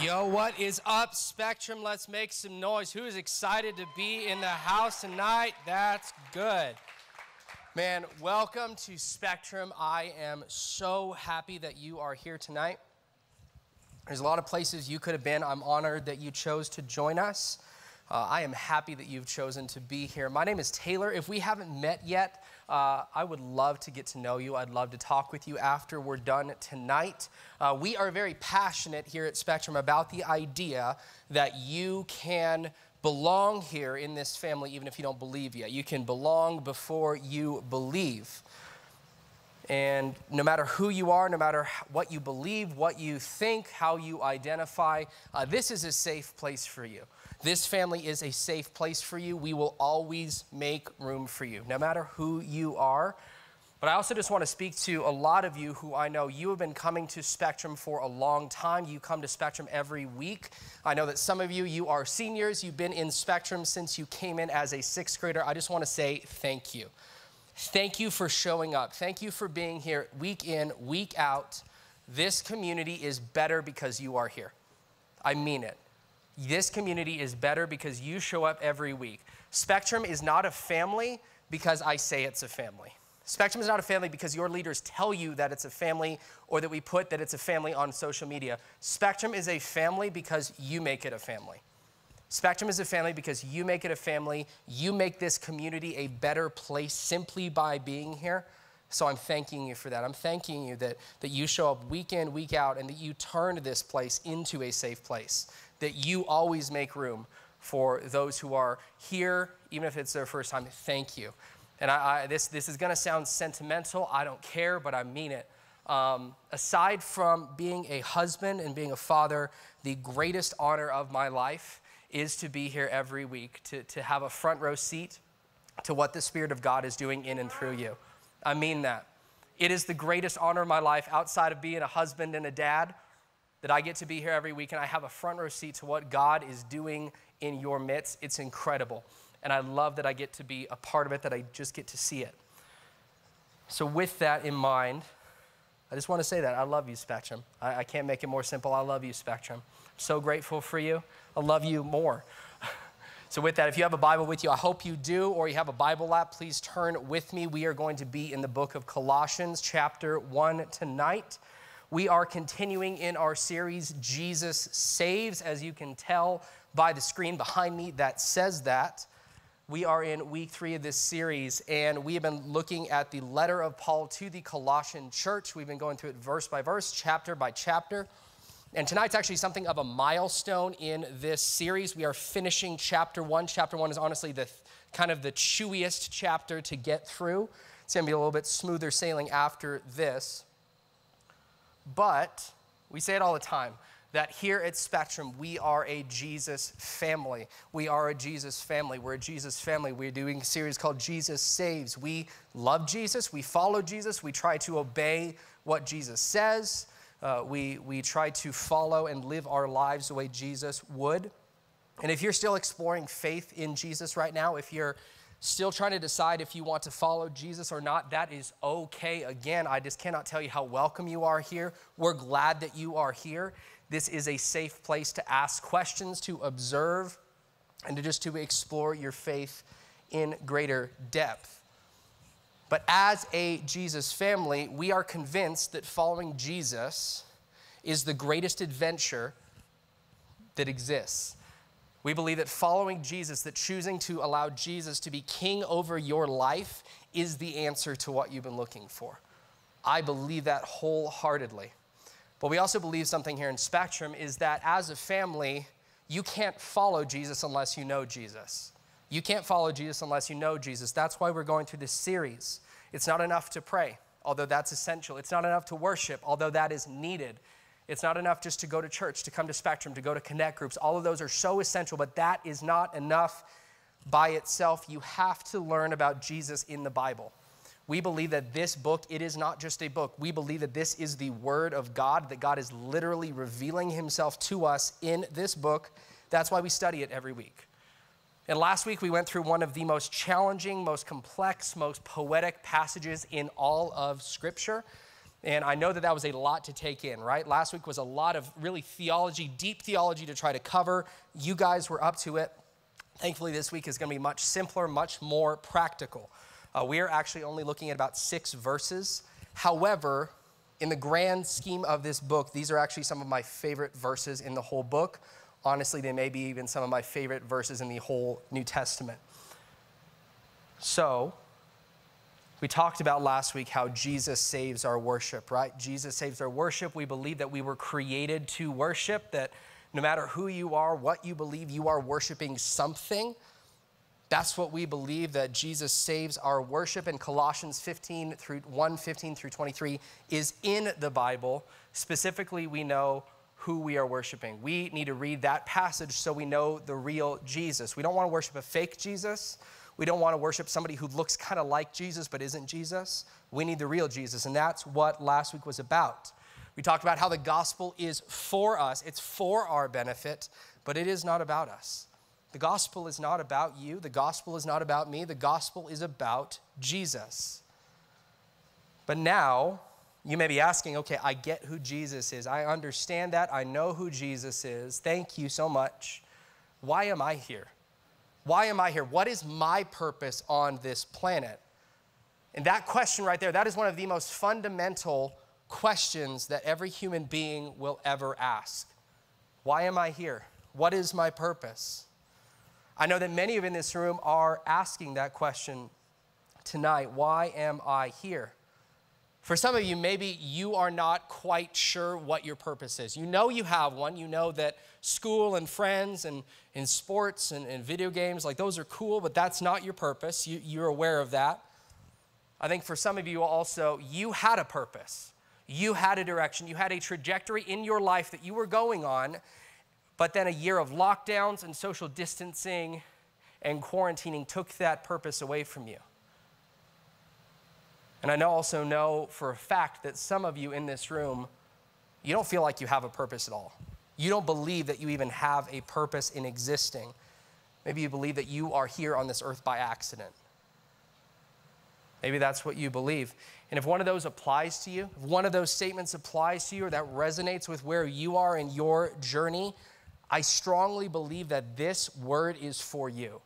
Yo, what is up, Spectrum? Let's make some noise. Who is excited to be in the house tonight? That's good. Man, welcome to Spectrum. I am so happy that you are here tonight. There's a lot of places you could have been. I'm honored that you chose to join us. I am happy that you've chosen to be here. My name is Taylor. If we haven't met yet, I would love to get to know you. I'd love to talk with you after we're done tonight. We are very passionate here at Spectrum about the idea that you can belong here in this family even if you don't believe yet. You can belong before you believe. And no matter who you are, no matter what you believe, what you think, how you identify, this is a safe place for you. This family is a safe place for you. We will always make room for you, no matter who you are. But I also just want to speak to a lot of you who I know you have been coming to Spectrum for a long time. You come to Spectrum every week. I know that some of you, you are seniors. You've been in Spectrum since you came in as a sixth grader. I just want to say thank you. Thank you for showing up. Thank you for being here week in, week out. This community is better because you are here. I mean it. This community is better because you show up every week. Spectrum is not a family because I say it's a family. Spectrum is not a family because your leaders tell you that it's a family or that we put that it's a family on social media. Spectrum is a family because you make it a family. Spectrum is a family because you make it a family. You make this community a better place simply by being here. So I'm thanking you for that. I'm thanking you that you show up week in, week out, and that you turn this place into a safe place, that you always make room for those who are here, even if it's their first time. Thank you. And this is going to sound sentimental. I don't care, but I mean it. Aside from being a husband and being a father, the greatest honor of my life is to be here every week, to have a front row seat to what the Spirit of God is doing in and through you. I mean that. It is the greatest honor of my life outside of being a husband and a dad that I get to be here every week and I have a front row seat to what God is doing in your midst. It's incredible. And I love that I get to be a part of it, that I just get to see it. So with that in mind, I just want to say that. I love you, Spectrum. I can't make it more simple. I love you, Spectrum. I'm so grateful for you. I love you more. So with that, if you have a Bible with you, I hope you do, or you have a Bible app, please turn with me. We are going to be in the book of Colossians chapter 1 tonight. We are continuing in our series, Jesus Saves, as you can tell by the screen behind me that says that. We are in week 3 of this series, and we have been looking at the letter of Paul to the Colossian church. We've been going through it verse by verse, chapter by chapter. And tonight's actually something of a milestone in this series. We are finishing chapter 1. Chapter 1 is honestly the kind of the chewiest chapter to get through. It's going to be a little bit smoother sailing after this. But we say it all the time, that here at Spectrum, we are a Jesus family. We are a Jesus family. We're a Jesus family. We're doing a series called Jesus Saves. We love Jesus. We follow Jesus. We try to obey what Jesus says. We try to follow and live our lives the way Jesus would. And if you're still exploring faith in Jesus right now, if you're still trying to decide if you want to follow Jesus or not, that is okay. Again, I just cannot tell you how welcome you are here. We're glad that you are here. This is a safe place to ask questions, to observe, and to just to explore your faith in greater depth. But as a Jesus family, we are convinced that following Jesus is the greatest adventure that exists. We believe that following Jesus, that choosing to allow Jesus to be king over your life is the answer to what you've been looking for. I believe that wholeheartedly. But we also believe something here in Spectrum is that as a family, you can't follow Jesus unless you know Jesus. You can't follow Jesus unless you know Jesus. That's why we're going through this series. It's not enough to pray, although that's essential. It's not enough to worship, although that is needed. It's not enough just to go to church, to come to Spectrum, to go to Connect groups. All of those are so essential, but that is not enough by itself. You have to learn about Jesus in the Bible. We believe that this book, it is not just a book. We believe that this is the Word of God, that God is literally revealing himself to us in this book. That's why we study it every week. And last week, we went through one of the most challenging, most complex, most poetic passages in all of Scripture. And I know that that was a lot to take in, right? Last week was a lot of really theology, deep theology to try to cover. You guys were up to it. Thankfully, this week is going to be much simpler, much more practical. We are actually only looking at about 6 verses. However, in the grand scheme of this book, these are actually some of my favorite verses in the whole book. Honestly, they may be even some of my favorite verses in the whole New Testament. So, we talked about last week how Jesus saves our worship, right? Jesus saves our worship. We believe that we were created to worship, that no matter who you are, what you believe, you are worshiping something. That's what we believe, that Jesus saves our worship. And Colossians 1:15 through 23 is in the Bible. Specifically, we know who we are worshiping. We need to read that passage so we know the real Jesus. We don't want to worship a fake Jesus. We don't want to worship somebody who looks kind of like Jesus but isn't Jesus. We need the real Jesus, and that's what last week was about. We talked about how the gospel is for us. It's for our benefit, but it is not about us. The gospel is not about you. The gospel is not about me. The gospel is about Jesus. But now, you may be asking, okay, I get who Jesus is. I understand that. I know who Jesus is. Thank you so much. Why am I here? Why am I here? What is my purpose on this planet? And that question right there, that is one of the most fundamental questions that every human being will ever ask. Why am I here? What is my purpose? I know that many of you in this room are asking that question tonight. Why am I here? For some of you, maybe you are not quite sure what your purpose is. You know you have one. You know that school and friends and sports and video games, like those are cool, but that's not your purpose. You're aware of that. I think for some of you also, you had a purpose. You had a direction. You had a trajectory in your life that you were going on, but then a year of lockdowns and social distancing and quarantining took that purpose away from you. And I also know for a fact that some of you in this room, you don't feel like you have a purpose at all. You don't believe that you even have a purpose in existing. Maybe you believe that you are here on this earth by accident. Maybe that's what you believe. And if one of those applies to you, if one of those statements applies to you or that resonates with where you are in your journey, I strongly believe that this word is for you.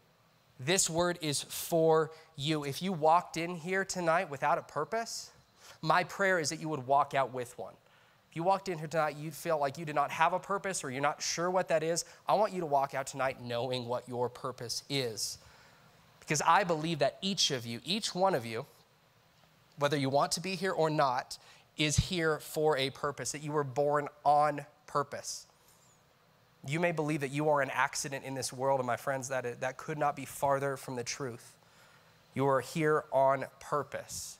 This word is for you. If you walked in here tonight without a purpose, my prayer is that you would walk out with one. If you walked in here tonight, you feel like you did not have a purpose or you're not sure what that is, I want you to walk out tonight knowing what your purpose is. Because I believe that each of you, each one of you, whether you want to be here or not, is here for a purpose, that you were born on purpose. You may believe that you are an accident in this world, and my friends, that could not be farther from the truth. You are here on purpose.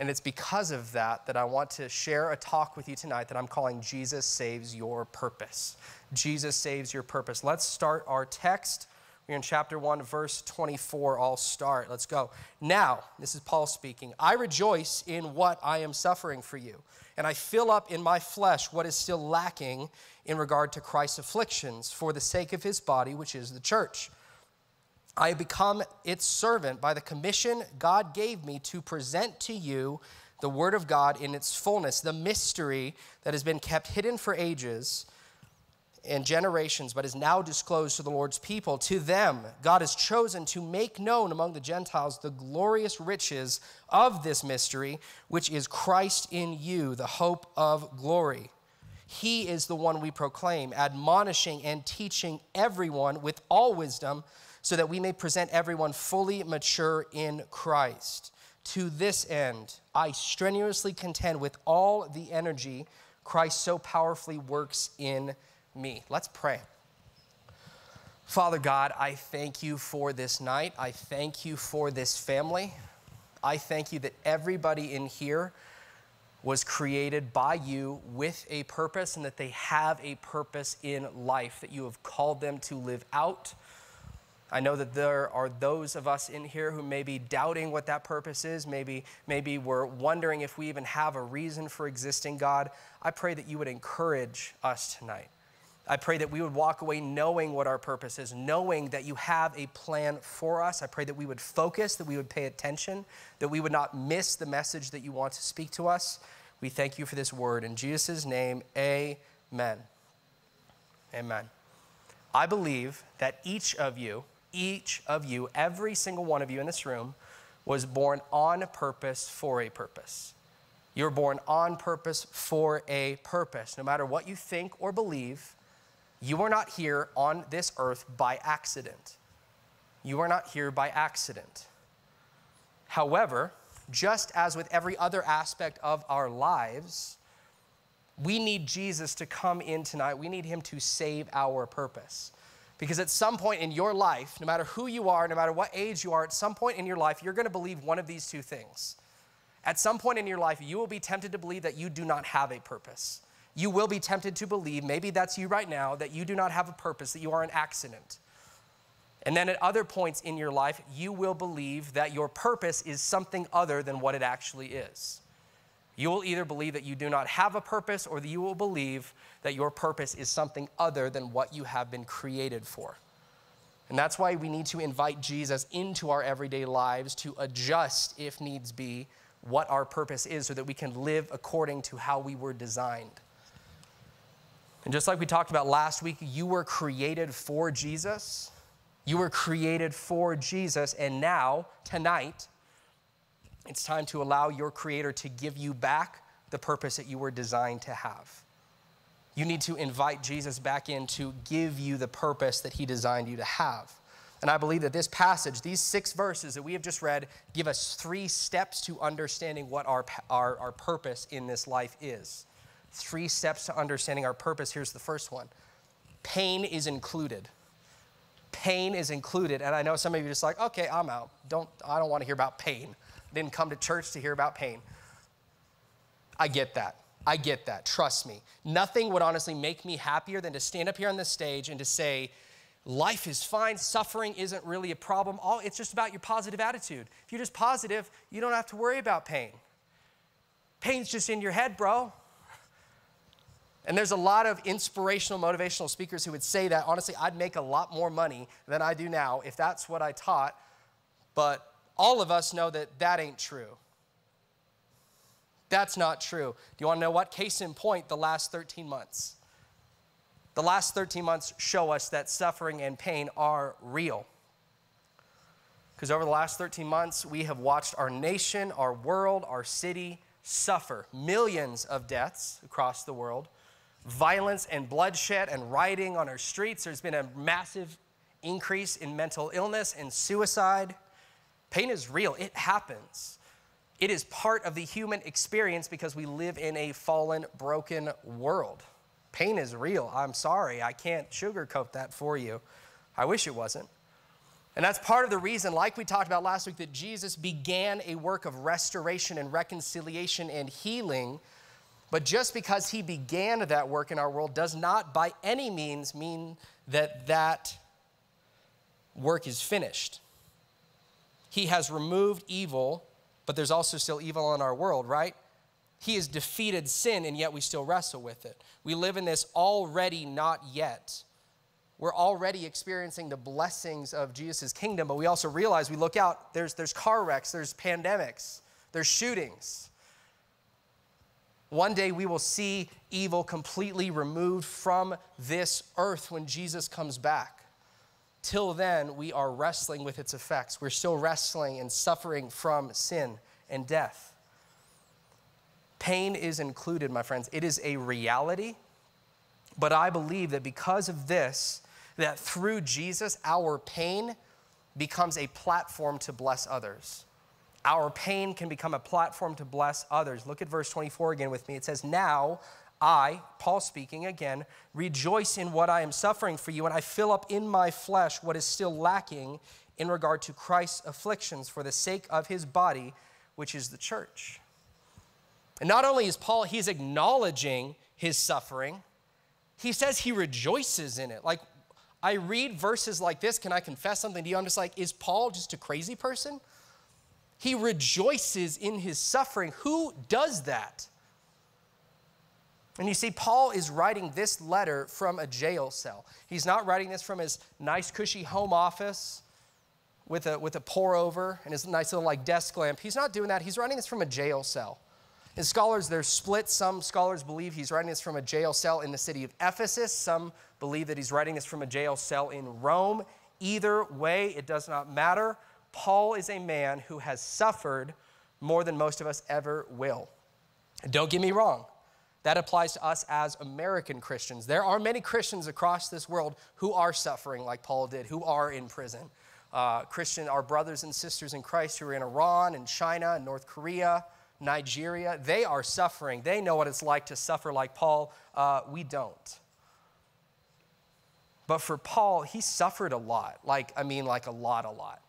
And it's because of that that I want to share a talk with you tonight that I'm calling Jesus Saves Your Purpose. Jesus Saves Your Purpose. Let's start our text. We're in chapter 1, verse 24. I'll start. Let's go. Now, this is Paul speaking. I rejoice in what I am suffering for you, and I fill up in my flesh what is still lacking in regard to Christ's afflictions for the sake of his body, which is the church. I become its servant by the commission God gave me to present to you the word of God in its fullness, the mystery that has been kept hidden for ages and generations, but is now disclosed to the Lord's people. To them, God has chosen to make known among the Gentiles the glorious riches of this mystery, which is Christ in you, the hope of glory. He is the one we proclaim, admonishing and teaching everyone with all wisdom, so that we may present everyone fully mature in Christ. To this end, I strenuously contend with all the energy Christ so powerfully works in me. Let's pray. Father God, I thank you for this night. I thank you for this family. I thank you that everybody in here was created by you with a purpose, and that they have a purpose in life that you have called them to live out. I know that there are those of us in here who may be doubting what that purpose is. Maybe we're wondering if we even have a reason for existing, God. I pray that you would encourage us tonight. I pray that we would walk away knowing what our purpose is, knowing that you have a plan for us. I pray that we would focus, that we would pay attention, that we would not miss the message that you want to speak to us. We thank you for this word. In Jesus' name, amen. Amen. I believe that each of you, every single one of you in this room, was born on purpose for a purpose. You were born on purpose for a purpose. No matter what you think or believe, you are not here on this earth by accident. You are not here by accident. However, just as with every other aspect of our lives, we need Jesus to come in tonight. We need him to save our purpose. Because at some point in your life, no matter who you are, no matter what age you are, at some point in your life, you're going to believe one of these two things. At some point in your life, you will be tempted to believe that you do not have a purpose. You will be tempted to believe, maybe that's you right now, that you do not have a purpose, that you are an accident. And then at other points in your life, you will believe that your purpose is something other than what it actually is. You will either believe that you do not have a purpose, or that you will believe that your purpose is something other than what you have been created for. And that's why we need to invite Jesus into our everyday lives to adjust, if needs be, what our purpose is, so that we can live according to how we were designed. And just like we talked about last week, you were created for Jesus. You were created for Jesus. And now, tonight, it's time to allow your Creator to give you back the purpose that you were designed to have. You need to invite Jesus back in to give you the purpose that he designed you to have. And I believe that this passage, these 6 verses that we have just read, give us 3 steps to understanding what our purpose in this life is. 3 steps to understanding our purpose. Here's the first one. Pain is included. Pain is included. And I know some of you are just like, okay, I'm out. I don't want to hear about pain. I didn't come to church to hear about pain. I get that. I get that. Trust me. Nothing would honestly make me happier than to stand up here on this stage and to say, life is fine. Suffering isn't really a problem. It's just about your positive attitude. If you're just positive, you don't have to worry about pain. Pain's just in your head, bro. And there's a lot of inspirational, motivational speakers who would say that. Honestly, I'd make a lot more money than I do now if that's what I taught. But all of us know that that ain't true. That's not true. Do you want to know what? Case in point, the last 13 months. The last 13 months show us that suffering and pain are real. Because over the last 13 months, we have watched our nation, our world, our city suffer millions of deaths across the world. Violence and bloodshed and rioting on our streets. There's been a massive increase in mental illness and suicide. Pain is real. It happens. It is part of the human experience because we live in a fallen, broken world. Pain is real. I'm sorry. I can't sugarcoat that for you. I wish it wasn't. And that's part of the reason, like we talked about last week, that Jesus began a work of restoration and reconciliation and healing. But just because he began that work in our world does not by any means mean that that work is finished. He has removed evil, but there's also still evil in our world, right? He has defeated sin, and yet we still wrestle with it. We live in this already not yet we're already experiencing the blessings of Jesus' kingdom, but we also realize, we look out, there's car wrecks, there's pandemics, there's shootings. One day we will see evil completely removed from this earth when Jesus comes back. Till then, we are wrestling with its effects. We're still wrestling and suffering from sin and death. Pain is included, my friends. It is a reality, but I believe that because of this, that through Jesus, our pain becomes a platform to bless others. Our pain can become a platform to bless others. Look at verse 24 again with me. It says, now I, Paul speaking again, rejoice in what I am suffering for you, and I fill up in my flesh what is still lacking in regard to Christ's afflictions for the sake of his body, which is the church. And not only is Paul, he's acknowledging his suffering, he says he rejoices in it. Like, I read verses like this, can I confess something to you? I'm just like, is Paul just a crazy person? He rejoices in his suffering. Who does that? And you see, Paul is writing this letter from a jail cell. He's not writing this from his nice, cushy home office with a pour-over and his nice little, like, desk lamp. He's not doing that. He's writing this from a jail cell. And scholars, they're split. Some scholars believe he's writing this from a jail cell in the city of Ephesus. Some believe that he's writing this from a jail cell in Rome. Either way, it does not matter. Paul is a man who has suffered more than most of us ever will. And don't get me wrong. That applies to us as American Christians. There are many Christians across this world who are suffering like Paul did, who are in prison. Our brothers and sisters in Christ who are in Iran and China and North Korea, Nigeria, they are suffering. They know what it's like to suffer like Paul. We don't. But for Paul, he suffered a lot. Like a lot.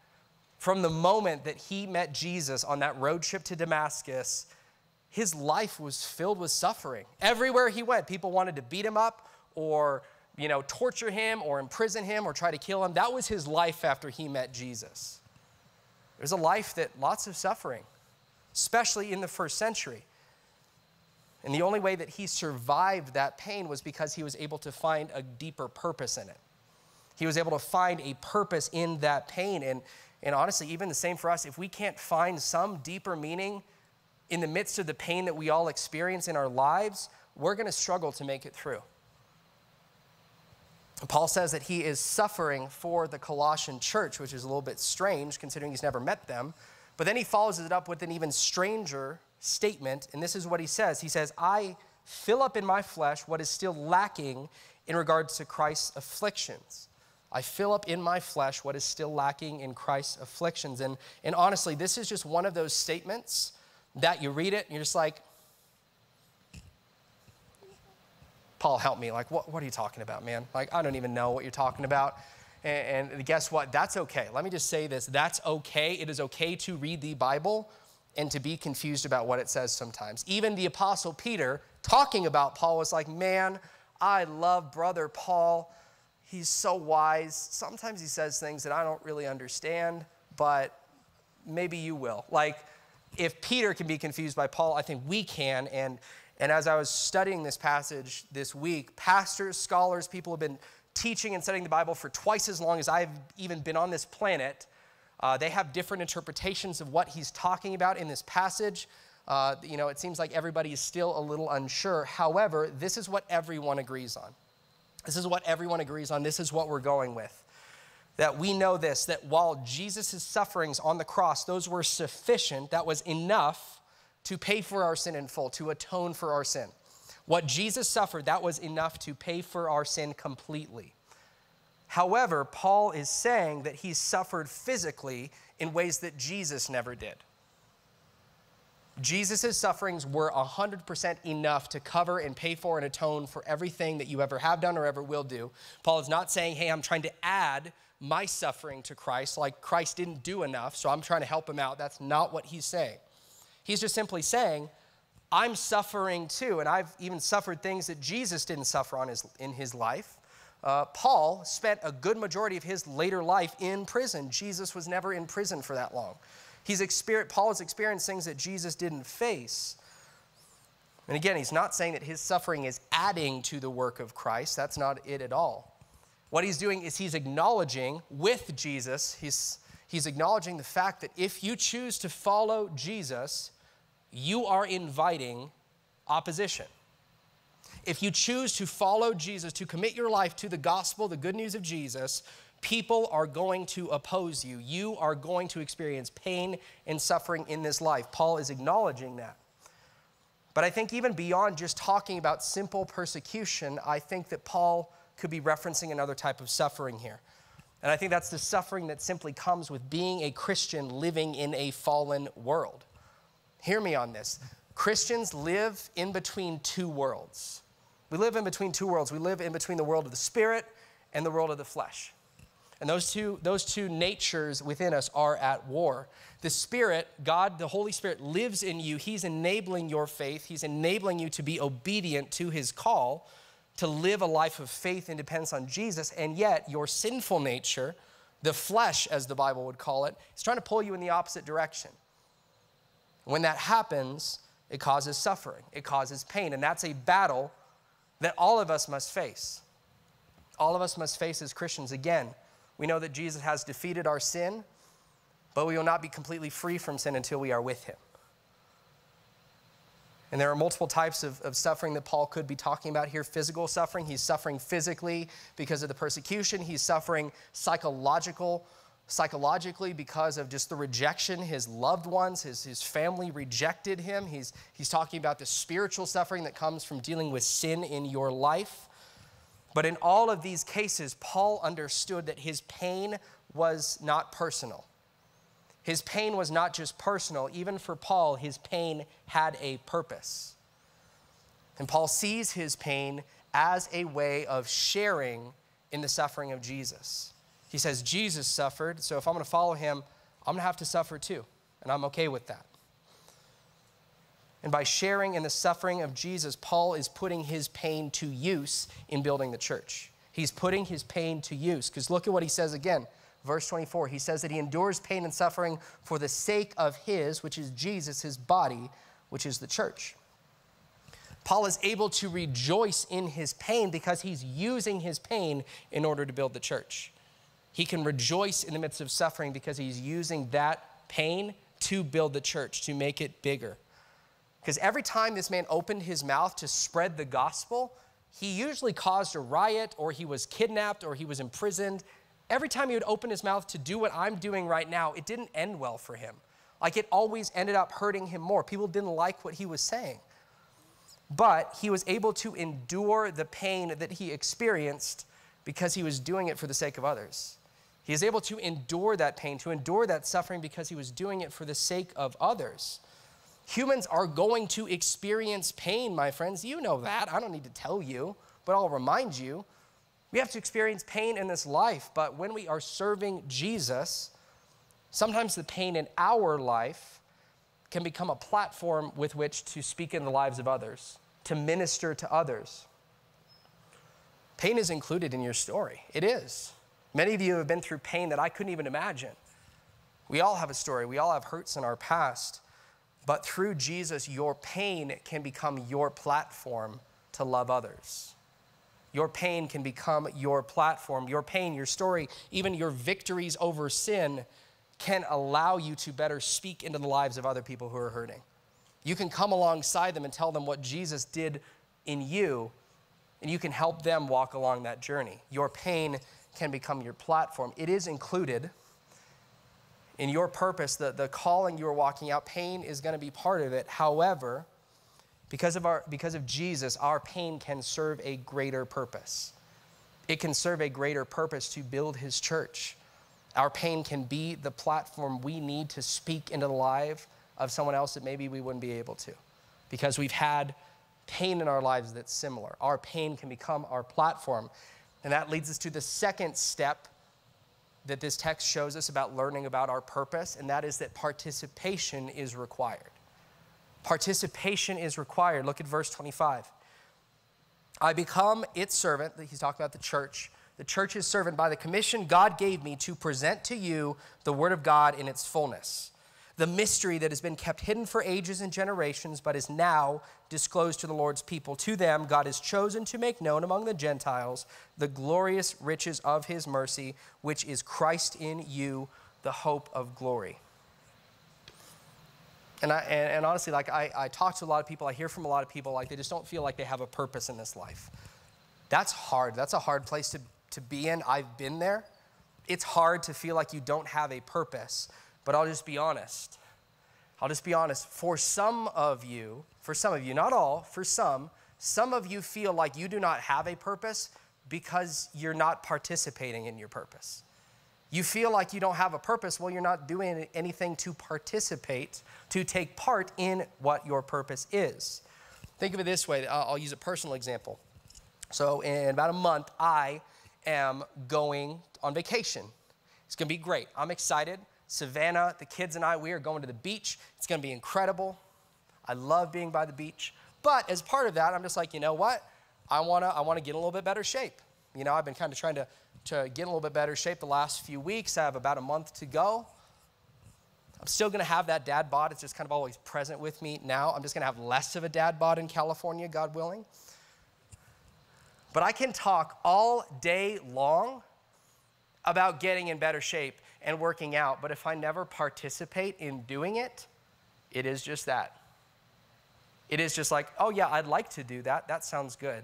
From the moment that he met Jesus on that road trip to Damascus, his life was filled with suffering. Everywhere he went, people wanted to beat him up or, torture him or imprison him or try to kill him. That was his life after he met Jesus. It was a life that lots of suffering, especially in the first century. And the only way that he survived that pain was because he was able to find a deeper purpose in it. He was able to find a purpose in that pain. And honestly, even the same for us, if we can't find some deeper meaning in the midst of the pain that we all experience in our lives, we're going to struggle to make it through. Paul says that he is suffering for the Colossian church, which is a little bit strange considering he's never met them. But then he follows it up with an even stranger statement, and this is what he says. He says, I fill up in my flesh what is still lacking in regards to Christ's afflictions. I fill up in my flesh what is still lacking in Christ's afflictions. And honestly, this is just one of those statements that you read it and you're just like, Paul, help me. Like, what are you talking about, man? Like, I don't even know what you're talking about. And guess what? That's okay. Let me just say this. That's okay. It is okay to read the Bible and to be confused about what it says sometimes. Even the Apostle Peter, talking about Paul, was like, man, I love brother Paul. He's so wise. Sometimes he says things that I don't really understand, but maybe you will. Like, if Peter can be confused by Paul, I think we can. And as I was studying this passage this week, pastors, scholars, people have been teaching and studying the Bible for twice as long as I've even been on this planet. They have different interpretations of what he's talking about in this passage. It seems like everybody is still a little unsure. However, this is what everyone agrees on. This is what we're going with. That we know this, that while Jesus' sufferings on the cross, those were sufficient, that was enough to pay for our sin in full, to atone for our sin. What Jesus suffered, that was enough to pay for our sin completely. However, Paul is saying that he suffered physically in ways that Jesus never did. Jesus' sufferings were 100% enough to cover and pay for and atone for everything that you ever have done or ever will do. Paul is not saying, hey, I'm trying to add my suffering to Christ, like Christ didn't do enough, so I'm trying to help him out. That's not what he's saying. He's just simply saying, I'm suffering too, and I've even suffered things that Jesus didn't suffer in his life. Paul spent a good majority of his later life in prison. Jesus was never in prison for that long. Paul has experienced things that Jesus didn't face. And again, he's not saying that his suffering is adding to the work of Christ. That's not it at all. What he's doing is he's acknowledging with Jesus, he's acknowledging the fact that if you choose to follow Jesus, you are inviting opposition. If you choose to follow Jesus, to commit your life to the gospel, the good news of Jesus, people are going to oppose you. You are going to experience pain and suffering in this life. Paul is acknowledging that. But I think even beyond just talking about simple persecution, I think that Paul could be referencing another type of suffering here. And I think that's the suffering that simply comes with being a Christian living in a fallen world. Hear me on this. Christians live in between two worlds. We live in between two worlds. We live in between the world of the spirit and the world of the flesh. And those two natures within us are at war. The Spirit, God, the Holy Spirit lives in you. He's enabling your faith. He's enabling you to be obedient to his call, to live a life of faith and dependence on Jesus. And yet your sinful nature, the flesh, as the Bible would call it, is trying to pull you in the opposite direction. When that happens, it causes suffering. It causes pain. And that's a battle that all of us must face. All of us must face as Christians again. We know that Jesus has defeated our sin, but we will not be completely free from sin until we are with him. And there are multiple types of suffering that Paul could be talking about here. Physical suffering, he's suffering physically because of the persecution. He's suffering psychologically because of just the rejection. His loved ones, his family rejected him. He's talking about the spiritual suffering that comes from dealing with sin in your life. But in all of these cases, Paul understood that his pain was not personal. His pain was not just personal. Even for Paul, his pain had a purpose. And Paul sees his pain as a way of sharing in the suffering of Jesus. He says, Jesus suffered, so if I'm going to follow him, I'm going to have to suffer too, and I'm okay with that. And by sharing in the suffering of Jesus, Paul is putting his pain to use in building the church. He's putting his pain to use, because look at what he says again, verse 24. He says that he endures pain and suffering for the sake of his, which is Jesus, his body, which is the church. Paul is able to rejoice in his pain because he's using his pain in order to build the church. He can rejoice in the midst of suffering because he's using that pain to build the church, to make it bigger. Because every time this man opened his mouth to spread the gospel, he usually caused a riot, or he was kidnapped, or he was imprisoned. Every time he would open his mouth to do what I'm doing right now, it didn't end well for him. Like, it always ended up hurting him more. People didn't like what he was saying. But he was able to endure the pain that he experienced because he was doing it for the sake of others. He is able to endure that pain, to endure that suffering, because he was doing it for the sake of others. Humans are going to experience pain, my friends. You know that. I don't need to tell you, but I'll remind you. We have to experience pain in this life, but when we are serving Jesus, sometimes the pain in our life can become a platform with which to speak in the lives of others, to minister to others. Pain is included in your story. It is. Many of you have been through pain that I couldn't even imagine. We all have a story. We all have hurts in our past. But through Jesus, your pain can become your platform to love others. Your pain can become your platform. Your pain, your story, even your victories over sin can allow you to better speak into the lives of other people who are hurting. You can come alongside them and tell them what Jesus did in you, and you can help them walk along that journey. Your pain can become your platform. It is included in your purpose, the calling you are walking out. Pain is going to be part of it. However, because of Jesus, our pain can serve a greater purpose. It can serve a greater purpose to build his church. Our pain can be the platform we need to speak into the life of someone else that maybe we wouldn't be able to, because we've had pain in our lives that's similar. Our pain can become our platform. And that leads us to the second step that this text shows us about learning about our purpose, and that is that participation is required. Participation is required. Look at verse 25. I become its servant. He's talking about the church. The church's servant by the commission God gave me to present to you the word of God in its fullness. the mystery that has been kept hidden for ages and generations, but is now disclosed to the Lord's people. To them, God has chosen to make known among the Gentiles the glorious riches of his mercy, which is Christ in you, the hope of glory. And honestly, like I talk to a lot of people, I hear from a lot of people, like they just don't feel like they have a purpose in this life. That's hard. That's a hard place to be in. I've been there. It's hard to feel like you don't have a purpose, but I'll just be honest. I'll just be honest. For some of you, not all, for some of you feel like you do not have a purpose because you're not participating in your purpose. You feel like you don't have a purpose. Well, you're not doing anything to participate, to take part in what your purpose is. Think of it this way. I'll use a personal example. So in about a month, I am going on vacation. It's going to be great. I'm excited. Savannah, the kids, and I, we are going to the beach. It's going to be incredible. I love being by the beach. But as part of that, I'm just like, you know what? I want to get in a little bit better shape. You know, I've been kind of trying to get in a little bit better shape the last few weeks. I have about a month to go. I'm still going to have that dad bod. It's just kind of always present with me now. I'm just going to have less of a dad bod in California, God willing. But I can talk all day long about getting in better shape and working out. But if I never participate in doing it, it is just that. It is just like, oh, yeah, I'd like to do that. That sounds good.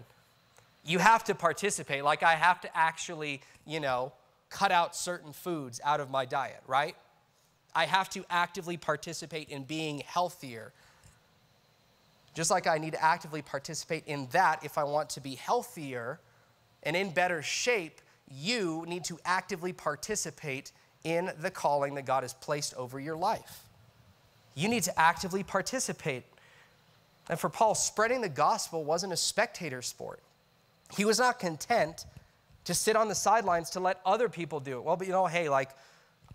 You have to participate. Like I have to actually, you know, cut out certain foods out of my diet, right? I have to actively participate in being healthier. Just like I need to actively participate in that if I want to be healthier and in better shape, you need to actively participate in the calling that God has placed over your life. You need to actively participate. And for Paul, spreading the gospel wasn't a spectator sport. He was not content to sit on the sidelines to let other people do it. Well, but you know, hey, like,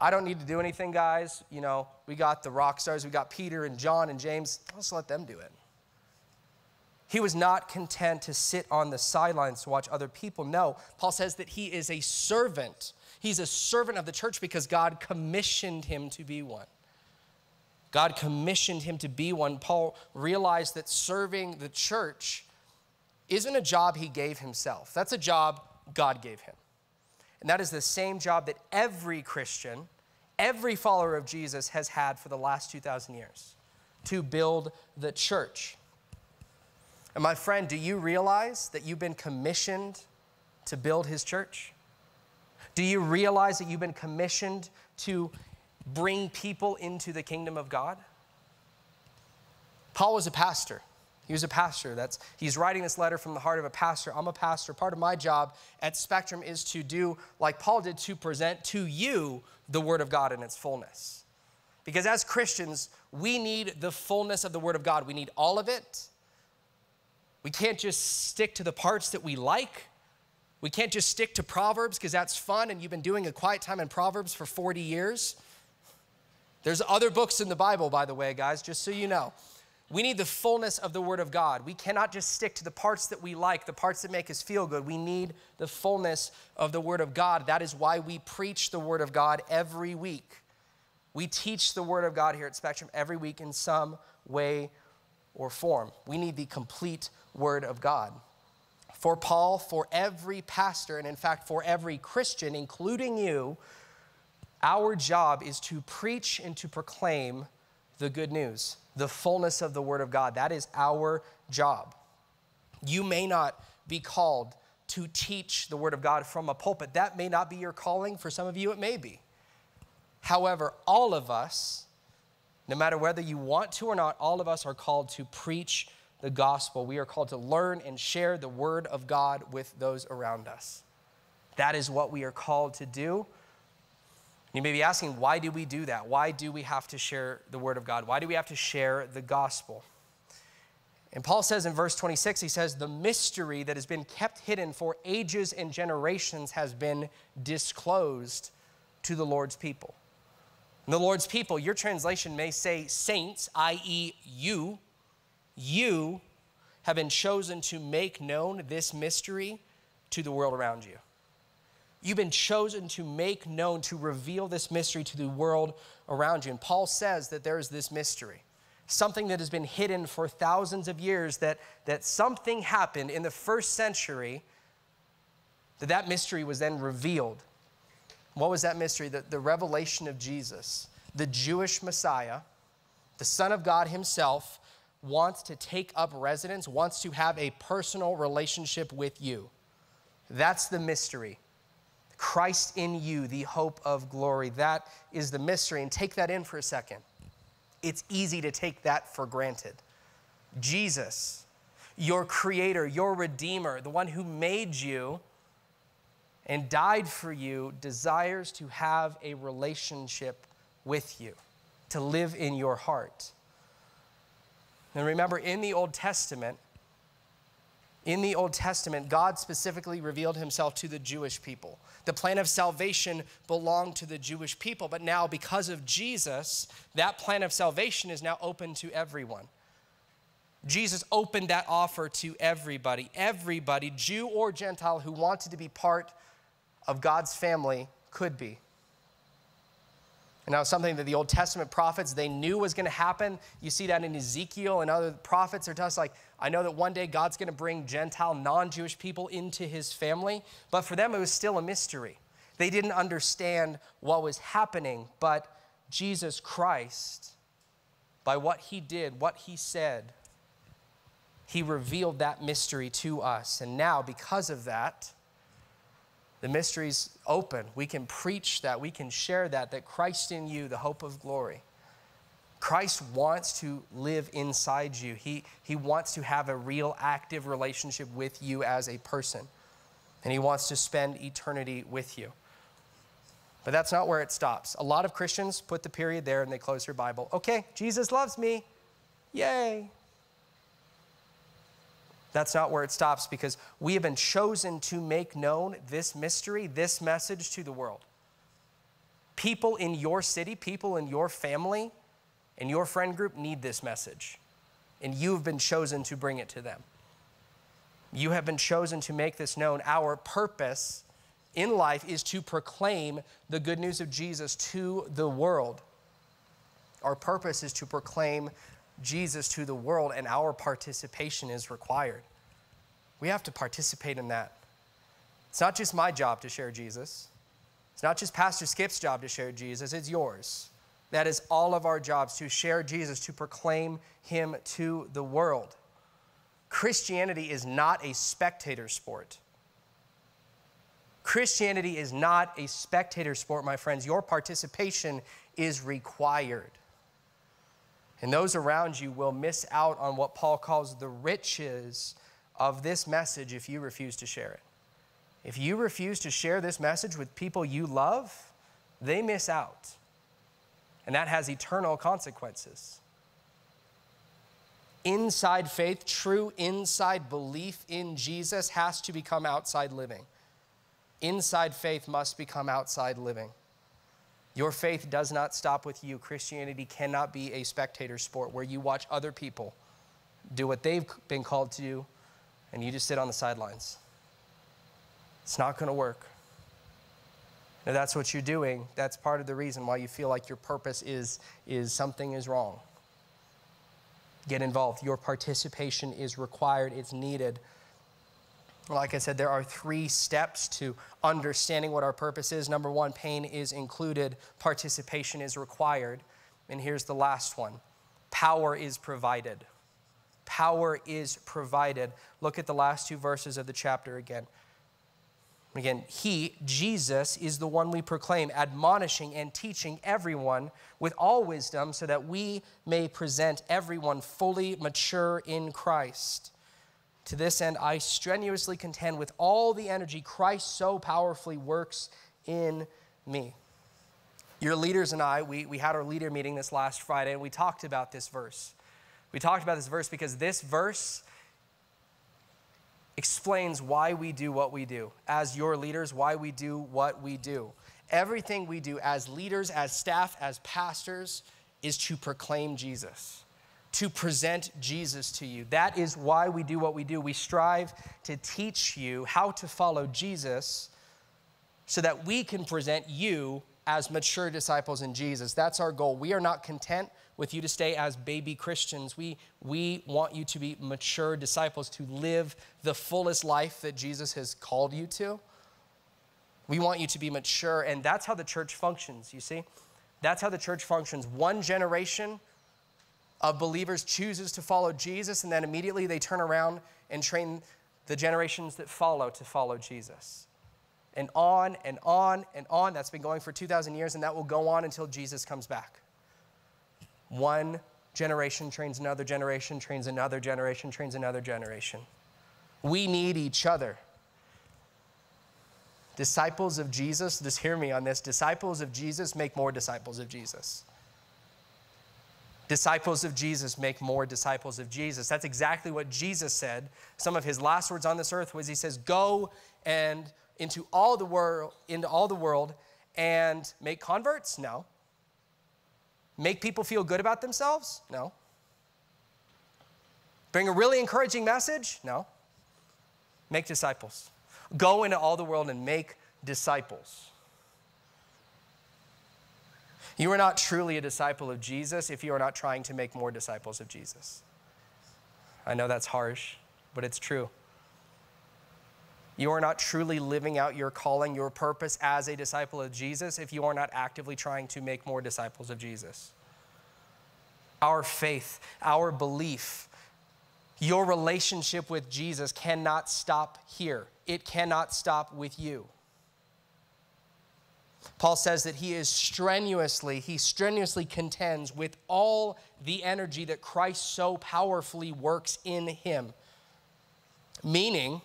I don't need to do anything, guys. You know, we got the rock stars. We got Peter and John and James. I'll just let them do it. He was not content to sit on the sidelines to watch other people. No, Paul says that he is a servant. He's a servant of the church because God commissioned him to be one. God commissioned him to be one. Paul realized that serving the church isn't a job he gave himself. That's a job God gave him. And that is the same job that every Christian, every follower of Jesus has had for the last 2,000 years, to build the church. And my friend, do you realize that you've been commissioned to build his church? Do you realize that you've been commissioned to bring people into the kingdom of God? Paul was a pastor. He was a pastor. He's writing this letter from the heart of a pastor. I'm a pastor. Part of my job at Spectrum is to do, like Paul did, to present to you the word of God in its fullness. Because as Christians, we need the fullness of the word of God. We need all of it. We can't just stick to the parts that we like. We can't just stick to Proverbs because that's fun and you've been doing a quiet time in Proverbs for 40 years. There's other books in the Bible, by the way, guys, just so you know. We need the fullness of the word of God. We cannot just stick to the parts that we like, the parts that make us feel good. We need the fullness of the word of God. That is why we preach the word of God every week. We teach the word of God here at Spectrum every week in some way or form. We need the complete word of God. For Paul, for every pastor, and in fact, for every Christian, including you, our job is to preach and to proclaim the good news, the fullness of the word of God. That is our job. You may not be called to teach the word of God from a pulpit. That may not be your calling. For some of you, it may be. However, all of us, no matter whether you want to or not, all of us are called to preach the gospel. We are called to learn and share the word of God with those around us. That is what we are called to do. You may be asking, why do we do that? Why do we have to share the word of God? Why do we have to share the gospel? And Paul says in verse 26, he says, the mystery that has been kept hidden for ages and generations has been disclosed to the Lord's people. And the Lord's people, your translation may say saints, i.e. you. You have been chosen to make known this mystery to the world around you. You've been chosen to make known, to reveal this mystery to the world around you. And Paul says that there is this mystery, something that has been hidden for thousands of years, that something happened in the first century, that mystery was then revealed. What was that mystery? The revelation of Jesus, the Jewish Messiah, the Son of God himself, wants to take up residence, wants to have a personal relationship with you. That's the mystery. Christ in you, the hope of glory. That is the mystery. And take that in for a second. It's easy to take that for granted. Jesus, your creator, your redeemer, the one who made you and died for you, desires to have a relationship with you, to live in your heart. And remember, in the Old Testament, God specifically revealed himself to the Jewish people. The plan of salvation belonged to the Jewish people, but now because of Jesus, that plan of salvation is now open to everyone. Jesus opened that offer to everybody. Everybody, Jew or Gentile, who wanted to be part of God's family could be. And now something that the Old Testament prophets, they knew was going to happen. You see that in Ezekiel and other prophets are just like, I know that one day God's going to bring Gentile, non-Jewish people into his family. But for them, it was still a mystery. They didn't understand what was happening. But Jesus Christ, by what he did, what he said, he revealed that mystery to us. And now, because of that, the mystery's open. We can preach that. We can share that Christ in you, the hope of glory. Christ wants to live inside you. He wants to have a real, active relationship with you as a person. And he wants to spend eternity with you. But that's not where it stops. A lot of Christians put the period there and they close their Bible. Okay, Jesus loves me. Yay. That's not where it stops, because we have been chosen to make known this mystery, this message to the world. People in your city, people in your family, in your friend group need this message, and you've been chosen to bring it to them. You have been chosen to make this known. Our purpose in life is to proclaim the good news of Jesus to the world. Our purpose is to proclaim Jesus to the world, and our participation is required. We have to participate in that. It's not just my job to share Jesus. It's not just Pastor Skip's job to share Jesus. It's yours. That is all of our jobs, to share Jesus, to proclaim him to the world. Christianity is not a spectator sport. Christianity is not a spectator sport, my friends. Your participation is required. And those around you will miss out on what Paul calls the riches of this message if you refuse to share it. If you refuse to share this message with people you love, they miss out. And that has eternal consequences. Inside faith, true inside belief in Jesus has to become outside living. Inside faith must become outside living. Your faith does not stop with you. Christianity cannot be a spectator sport where you watch other people do what they've been called to do and you just sit on the sidelines. It's not going to work. Now, that's what you're doing. That's part of the reason why you feel like your purpose is something is wrong. Get involved. Your participation is required. It's needed. Like I said, there are 3 steps to understanding what our purpose is. Number 1, pain is included. Participation is required. And here's the last one. Power is provided. Power is provided. Look at the last 2 verses of the chapter again. Again, he, Jesus, is the one we proclaim, admonishing and teaching everyone with all wisdom so that we may present everyone fully mature in Christ. To this end, I strenuously contend with all the energy Christ so powerfully works in me. Your leaders and I, we had our leader meeting this last Friday, and we talked about this verse. We talked about this verse because this verse explains why we do what we do. As your leaders, why we do what we do. Everything we do as leaders, as staff, as pastors is to proclaim Jesus, to present Jesus to you. That is why we do what we do. We strive to teach you how to follow Jesus so that we can present you as mature disciples in Jesus. That's our goal. We are not content with you to stay as baby Christians. We want you to be mature disciples, to live the fullest life that Jesus has called you to. We want you to be mature, and that's how the church functions, you see? That's how the church functions. One generation of believers chooses to follow Jesus, and then immediately they turn around and train the generations that follow to follow Jesus. And on and on and on. That's been going for 2,000 years, and that will go on until Jesus comes back. One generation trains another generation, trains another generation, trains another generation. We need each other. Disciples of Jesus, just hear me on this. Disciples of Jesus make more disciples of Jesus. Disciples of Jesus make more disciples of Jesus. That's exactly what Jesus said. Some of his last words on this earth was, he says, go and into all the world and make converts? No. Make people feel good about themselves? No. Bring a really encouraging message? No. Make disciples. Go into all the world and make disciples. You are not truly a disciple of Jesus if you are not trying to make more disciples of Jesus. I know that's harsh, but it's true. You are not truly living out your calling, your purpose as a disciple of Jesus if you are not actively trying to make more disciples of Jesus. Our faith, our belief, your relationship with Jesus cannot stop here. It cannot stop with you. Paul says that he strenuously contends with all the energy that Christ so powerfully works in him. Meaning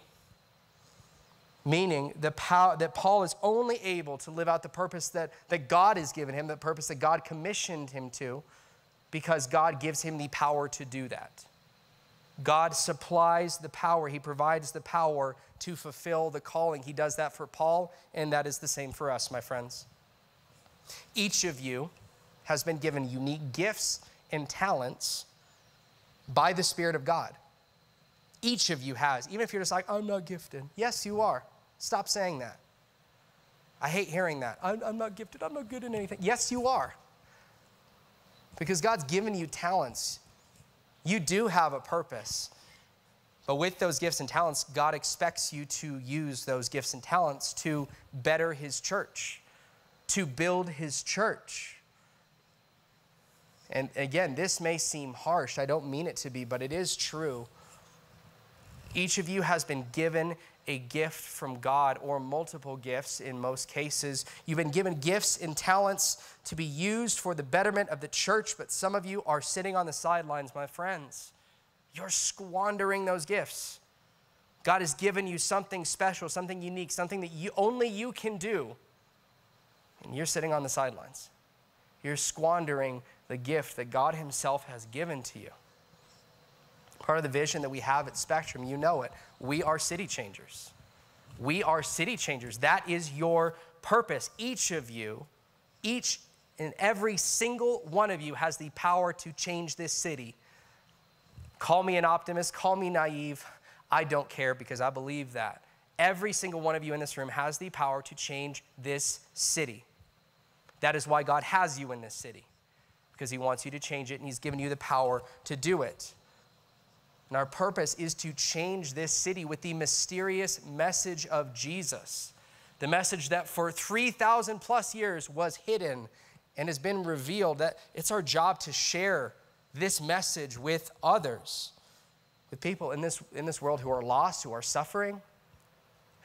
the power that Paul is only able to live out the purpose that God has given him, the purpose that God commissioned him to, because God gives him the power to do that. God supplies the power. He provides the power to fulfill the calling. He does that for Paul, and that is the same for us, my friends. Each of you has been given unique gifts and talents by the Spirit of God. Each of you has, even if you're just like, I'm not gifted. Yes, you are. Stop saying that. I hate hearing that. I'm not gifted. I'm not good at anything. Yes, you are. Because God's given you talents. You do have a purpose. But with those gifts and talents, God expects you to use those gifts and talents to better his church, to build his church. And again, this may seem harsh. I don't mean it to be, but it is true. Each of you has been given a gift from God, or multiple gifts in most cases. You've been given gifts and talents to be used for the betterment of the church, but some of you are sitting on the sidelines, my friends. You're squandering those gifts. God has given you something special, something unique, something that only you can do, and you're sitting on the sidelines. You're squandering the gift that God himself has given to you. Part of the vision that we have at Spectrum, you know it. We are city changers. We are city changers. That is your purpose. Each of you, each and every single one of you has the power to change this city. Call me an optimist, call me naive. I don't care, because I believe that. Every single one of you in this room has the power to change this city. That is why God has you in this city, because he wants you to change it, and he's given you the power to do it. And our purpose is to change this city with the mysterious message of Jesus, the message that for 3,000 plus years was hidden and has been revealed, that it's our job to share this message with others, with people in this world who are lost, who are suffering,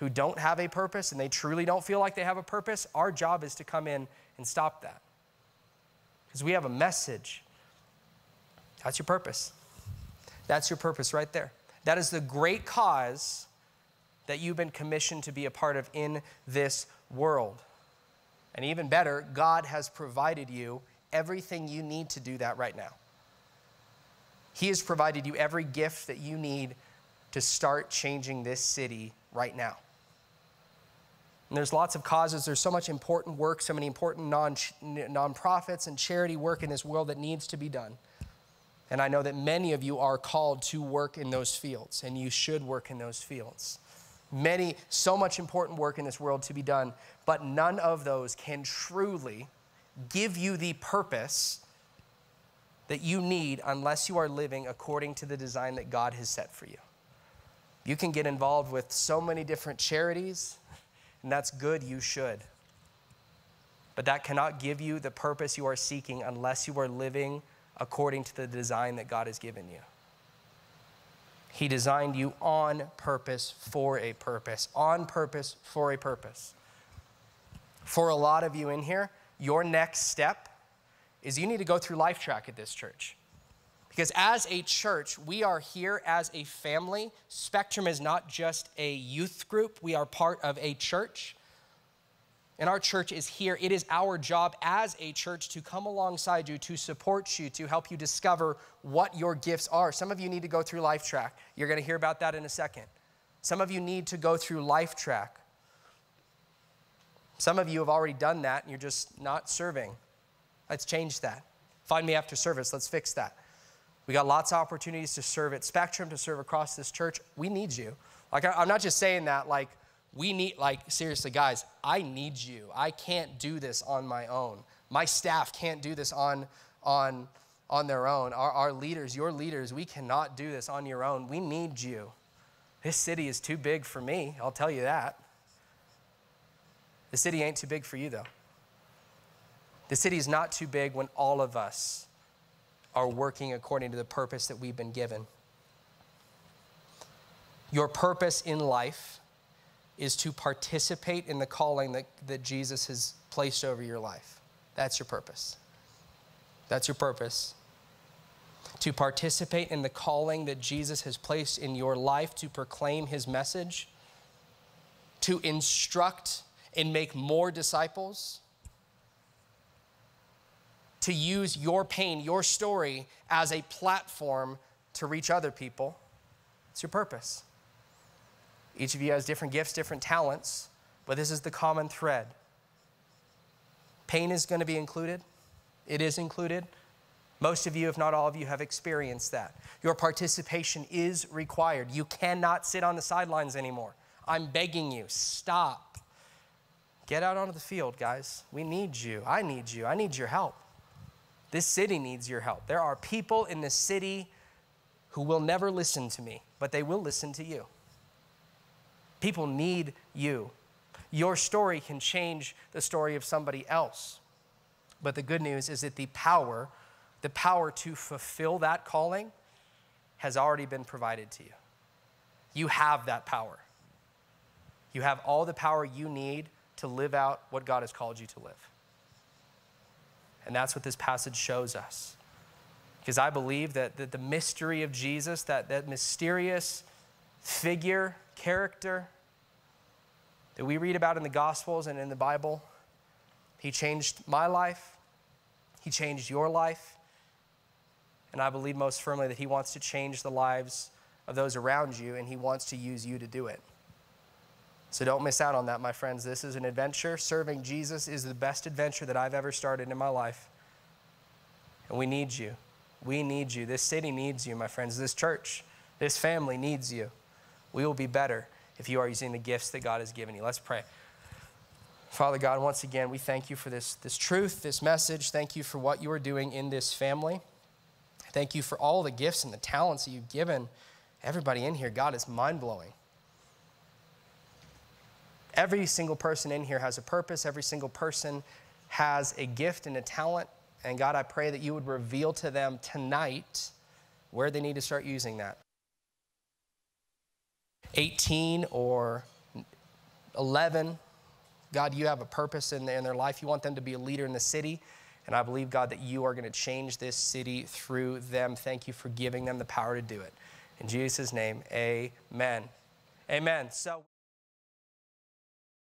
who don't have a purpose, and they truly don't feel like they have a purpose. Our job is to come in and stop that, because we have a message. That's your purpose. That's your purpose right there. That is the great cause that you've been commissioned to be a part of in this world. And even better, God has provided you everything you need to do that right now. He has provided you every gift that you need to start changing this city right now. And there's lots of causes. There's so much important work, so many important nonprofits and charity work in this world that needs to be done. And I know that many of you are called to work in those fields, and you should work in those fields. so much important work in this world to be done, but none of those can truly give you the purpose that you need unless you are living according to the design that God has set for you. You can get involved with so many different charities, and that's good, you should. But that cannot give you the purpose you are seeking unless you are living according to the design that God has given you. He designed you on purpose for a purpose, on purpose for a purpose. For a lot of you in here, your next step is you need to go through Life Track at this church. Because as a church, we are here as a family. Spectrum is not just a youth group. We are part of a church. And our church is here. It is our job as a church to come alongside you, to support you, to help you discover what your gifts are. Some of you need to go through Life Track. You're going to hear about that in a second. Some of you need to go through Life Track. Some of you have already done that and you're just not serving. Let's change that. Find me after service. Let's fix that. We got lots of opportunities to serve at Spectrum, to serve across this church. We need you. Like, I'm not just saying that, like, we need, like, seriously, guys, I need you. I can't do this on my own. My staff can't do this on their own. Our leaders, your leaders, we cannot do this on your own. We need you. This city is too big for me, I'll tell you that. The city ain't too big for you, though. The city is not too big when all of us are working according to the purpose that we've been given. Your purpose in life is to participate in the calling that Jesus has placed over your life. That's your purpose. That's your purpose. To participate in the calling that Jesus has placed in your life, to proclaim his message, to instruct and make more disciples, to use your pain, your story, as a platform to reach other people. It's your purpose. Each of you has different gifts, different talents, but this is the common thread. Pain is going to be included. It is included. Most of you, if not all of you, have experienced that. Your participation is required. You cannot sit on the sidelines anymore. I'm begging you, stop. Get out onto the field, guys. We need you. I need you. I need your help. This city needs your help. There are people in this city who will never listen to me, but they will listen to you. People need you. Your story can change the story of somebody else. But the good news is that the power to fulfill that calling has already been provided to you. You have that power. You have all the power you need to live out what God has called you to live. And that's what this passage shows us. Because I believe that the mystery of Jesus, that mysterious figure, character that we read about in the Gospels and in the Bible, he changed my life, he changed your life, and I believe most firmly that he wants to change the lives of those around you, and he wants to use you to do it. So don't miss out on that, my friends. This is an adventure. Serving Jesus is the best adventure that I've ever started in my life. And we need you. We need you. This city needs you, my friends. This church, this family needs you. We will be better if you are using the gifts that God has given you. Let's pray. Father God, once again, we thank you for this truth, this message. Thank you for what you are doing in this family. Thank you for all the gifts and the talents that you've given everybody in here. God, it's mind-blowing. Every single person in here has a purpose. Every single person has a gift and a talent. And God, I pray that you would reveal to them tonight where they need to start using that. 18 or 11, God, you have a purpose in their life. You want them to be a leader in the city. And I believe, God, that you are going to change this city through them. Thank you for giving them the power to do it. In Jesus' name, amen. Amen. So